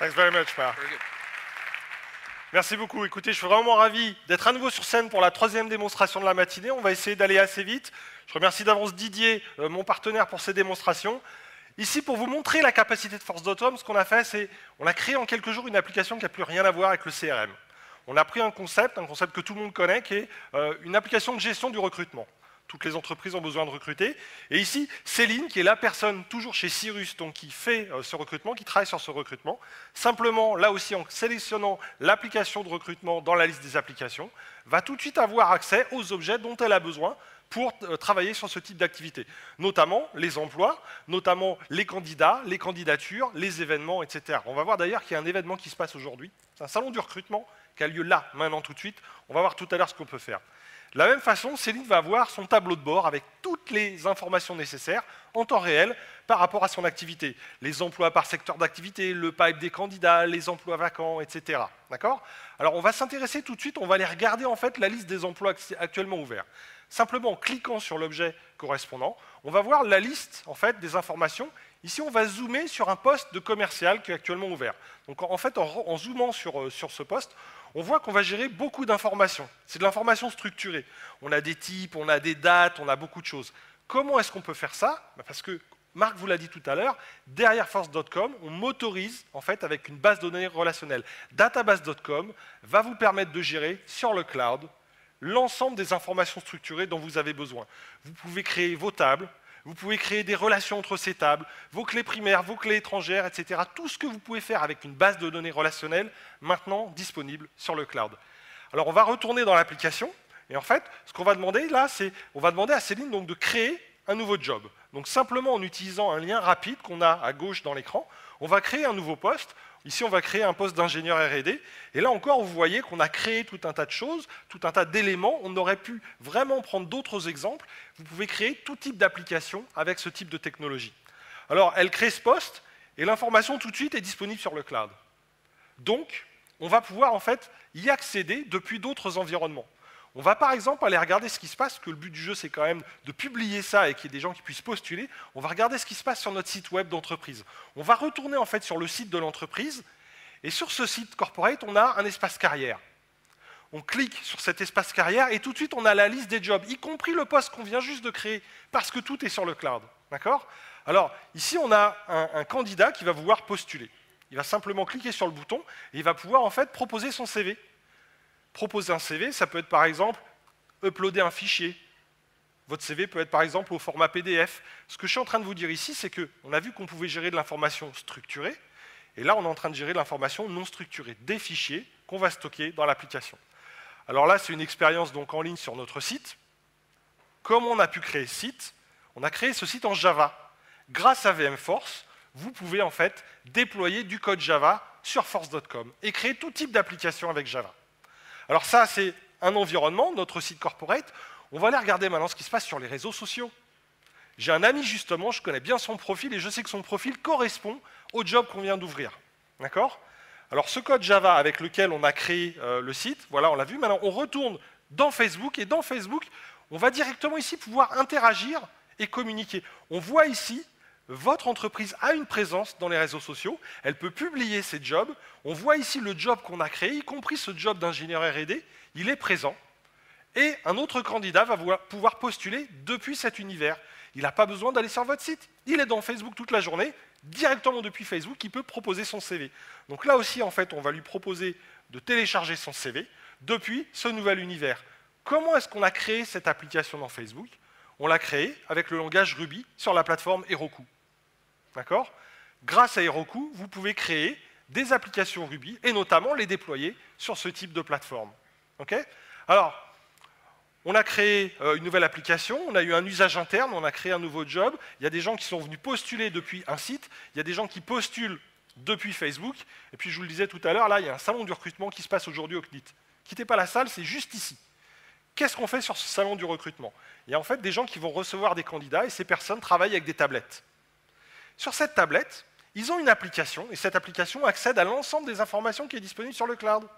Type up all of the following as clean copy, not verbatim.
Thanks very much, Marc. Merci beaucoup. Écoutez, je suis vraiment ravi d'être à nouveau sur scène pour la troisième démonstration de la matinée. On va essayer d'aller assez vite. Je remercie d'avance Didier, mon partenaire, pour ces démonstrations. Ici, pour vous montrer la capacité de Force.com, ce qu'on a fait, c'est qu'on a créé en quelques jours une application qui n'a plus rien à voir avec le CRM. On a pris un concept que tout le monde connaît, qui est une application de gestion du recrutement. Toutes les entreprises ont besoin de recruter. Et ici, Céline, qui est la personne toujours chez Cyrus, donc qui fait ce recrutement, qui travaille sur ce recrutement, simplement, là aussi, en sélectionnant l'application de recrutement dans la liste des applications, va tout de suite avoir accès aux objets dont elle a besoin pour travailler sur ce type d'activité. Notamment les emplois, notamment les candidats, les candidatures, les événements, etc. On va voir d'ailleurs qu'il y a un événement qui se passe aujourd'hui. C'est un salon du recrutement qui a lieu là, maintenant, tout de suite. On va voir tout à l'heure ce qu'on peut faire. De la même façon, Céline va avoir son tableau de bord avec toutes les informations nécessaires en temps réel par rapport à son activité. Les emplois par secteur d'activité, le pipe des candidats, les emplois vacants, etc. D'accord ? Alors on va s'intéresser tout de suite, on va aller regarder en fait la liste des emplois actuellement ouverts. Simplement en cliquant sur l'objet correspondant, on va voir la liste en fait, des informations. Ici, on va zoomer sur un poste de commercial qui est actuellement ouvert. Donc en fait, en zoomant sur ce poste, on voit qu'on va gérer beaucoup d'informations. C'est de l'information structurée. On a des types, on a des dates, on a beaucoup de choses. Comment est-ce qu'on peut faire ça? Parce que, Marc vous l'a dit tout à l'heure, derrière Force.com, on m'autorise en fait, avec une base de données relationnelle. Database.com va vous permettre de gérer sur le cloud l'ensemble des informations structurées dont vous avez besoin. Vous pouvez créer vos tables, vous pouvez créer des relations entre ces tables, vos clés primaires, vos clés étrangères, etc. Tout ce que vous pouvez faire avec une base de données relationnelle, maintenant disponible sur le cloud. Alors on va retourner dans l'application, et en fait, ce qu'on va demander là, c'est on va demander à Céline donc, de créer un nouveau job. Donc simplement en utilisant un lien rapide qu'on a à gauche dans l'écran, on va créer un nouveau poste. Ici, on va créer un poste d'ingénieur R&D. Et là encore, vous voyez qu'on a créé tout un tas de choses, tout un tas d'éléments. On aurait pu vraiment prendre d'autres exemples. Vous pouvez créer tout type d'application avec ce type de technologie. Alors, elle crée ce poste et l'information tout de suite est disponible sur le cloud. Donc, on va pouvoir en fait y accéder depuis d'autres environnements. On va par exemple aller regarder ce qui se passe, parce que le but du jeu c'est quand même de publier ça et qu'il y ait des gens qui puissent postuler. On va regarder ce qui se passe sur notre site web d'entreprise. On va retourner en fait sur le site de l'entreprise, et sur ce site corporate, on a un espace carrière. On clique sur cet espace carrière, et tout de suite on a la liste des jobs, y compris le poste qu'on vient juste de créer, parce que tout est sur le cloud. D'accord ? Alors ici on a un candidat qui va vouloir postuler. Il va simplement cliquer sur le bouton, et il va pouvoir en fait proposer son CV. Proposer un CV, ça peut être par exemple uploader un fichier. Votre CV peut être par exemple au format PDF. Ce que je suis en train de vous dire ici, c'est qu'on a vu qu'on pouvait gérer de l'information structurée, et là on est en train de gérer de l'information non structurée, des fichiers qu'on va stocker dans l'application. Alors là, c'est une expérience donc en ligne sur notre site. Comme on a pu créer ce site, on a créé ce site en Java. Grâce à VMForce, vous pouvez en fait déployer du code Java sur Force.com et créer tout type d'application avec Java. Alors ça, c'est un environnement, notre site corporate. On va aller regarder maintenant ce qui se passe sur les réseaux sociaux. J'ai un ami, justement, je connais bien son profil, et je sais que son profil correspond au job qu'on vient d'ouvrir. D'accord ? Alors ce code Java avec lequel on a créé le site, voilà, on l'a vu. Maintenant, on retourne dans Facebook, et dans Facebook, on va directement ici pouvoir interagir et communiquer. On voit ici, votre entreprise a une présence dans les réseaux sociaux, elle peut publier ses jobs. On voit ici le job qu'on a créé, y compris ce job d'ingénieur R&D, il est présent. Et un autre candidat va pouvoir postuler depuis cet univers. Il n'a pas besoin d'aller sur votre site. Il est dans Facebook toute la journée, directement depuis Facebook, il peut proposer son CV. Donc là aussi, en fait, on va lui proposer de télécharger son CV depuis ce nouvel univers. Comment est-ce qu'on a créé cette application dans Facebook? On l'a créée avec le langage Ruby sur la plateforme Heroku. D'accord ? Grâce à Heroku, vous pouvez créer des applications Ruby et notamment les déployer sur ce type de plateforme. Okay ? Alors, on a créé une nouvelle application, on a eu un usage interne, on a créé un nouveau job, il y a des gens qui sont venus postuler depuis un site, il y a des gens qui postulent depuis Facebook, et puis je vous le disais tout à l'heure, là, il y a un salon du recrutement qui se passe aujourd'hui au CNIT. Quittez pas la salle, c'est juste ici. Qu'est-ce qu'on fait sur ce salon du recrutement ? Il y a en fait des gens qui vont recevoir des candidats et ces personnes travaillent avec des tablettes. Sur cette tablette, ils ont une application, et cette application accède à l'ensemble des informations qui est disponible sur le cloud.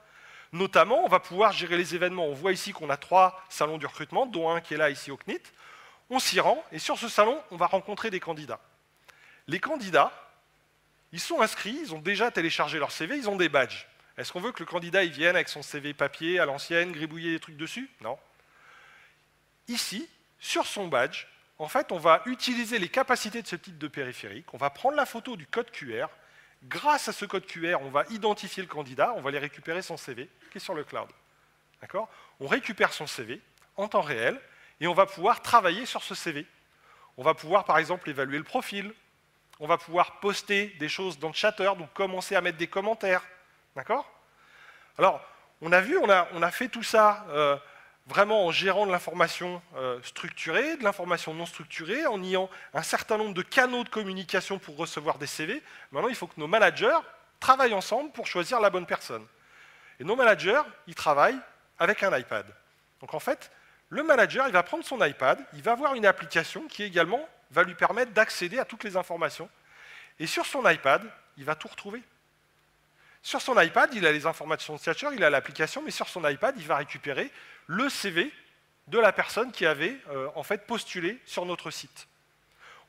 Notamment, on va pouvoir gérer les événements. On voit ici qu'on a 3 salons du recrutement, dont un qui est là, ici, au CNIT. On s'y rend, et sur ce salon, on va rencontrer des candidats. Les candidats Ils sont inscrits, ils ont déjà téléchargé leur CV, ils ont des badges. Est-ce qu'on veut que le candidat il vienne avec son CV papier à l'ancienne, gribouiller des trucs dessus? Non. Ici, sur son badge, en fait, on va utiliser les capacités de ce type de périphérique, on va prendre la photo du code QR, grâce à ce code QR, on va identifier le candidat, on va aller récupérer son CV qui est sur le cloud. D'accord ? On récupère son CV en temps réel et on va pouvoir travailler sur ce CV. On va pouvoir, par exemple, évaluer le profil, on va pouvoir poster des choses dans le Chatter, donc commencer à mettre des commentaires. D'accord ? Alors, on a vu, on a fait tout ça vraiment en gérant de l'information structurée, de l'information non structurée, en ayant un certain nombre de canaux de communication pour recevoir des CV. Maintenant, il faut que nos managers travaillent ensemble pour choisir la bonne personne. Et nos managers, ils travaillent avec un iPad. Donc en fait, le manager, il va prendre son iPad, il va avoir une application qui également va lui permettre d'accéder à toutes les informations. Et sur son iPad, il va tout retrouver. Sur son iPad, il a les informations de Chatter, il a l'application, mais sur son iPad, il va récupérer le CV de la personne qui avait en fait postulé sur notre site.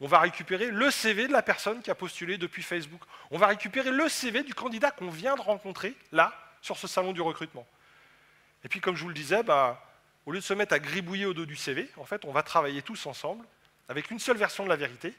On va récupérer le CV de la personne qui a postulé depuis Facebook. On va récupérer le CV du candidat qu'on vient de rencontrer, là, sur ce salon du recrutement. Et puis, comme je vous le disais, au lieu de se mettre à gribouiller au dos du CV, en fait, on va travailler tous ensemble avec une seule version de la vérité.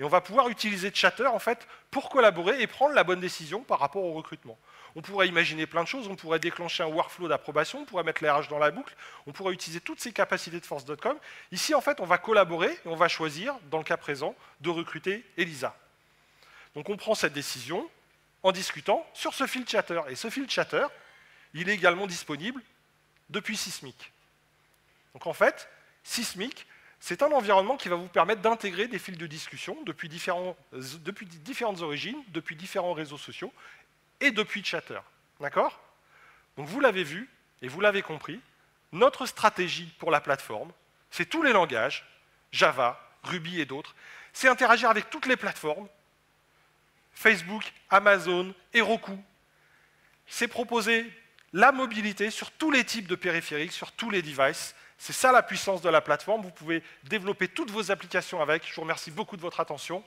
Et on va pouvoir utiliser Chatter en fait, pour collaborer et prendre la bonne décision par rapport au recrutement. On pourrait imaginer plein de choses, on pourrait déclencher un workflow d'approbation, on pourrait mettre les RH dans la boucle, on pourrait utiliser toutes ces capacités de Force.com. Ici, en fait, on va collaborer et on va choisir, dans le cas présent, de recruter Elisa. Donc on prend cette décision en discutant sur ce fil Chatter. Et ce fil Chatter, il est également disponible depuis Sismic. Donc en fait, Sismic, c'est un environnement qui va vous permettre d'intégrer des fils de discussion depuis différentes origines, depuis différents réseaux sociaux et depuis Chatter. D'accord ? Donc vous l'avez vu et vous l'avez compris, notre stratégie pour la plateforme, c'est tous les langages, Java, Ruby et d'autres, c'est interagir avec toutes les plateformes, Facebook, Amazon, Heroku. C'est proposer la mobilité sur tous les types de périphériques, sur tous les devices. C'est ça la puissance de la plateforme. Vous pouvez développer toutes vos applications avec. Je vous remercie beaucoup de votre attention.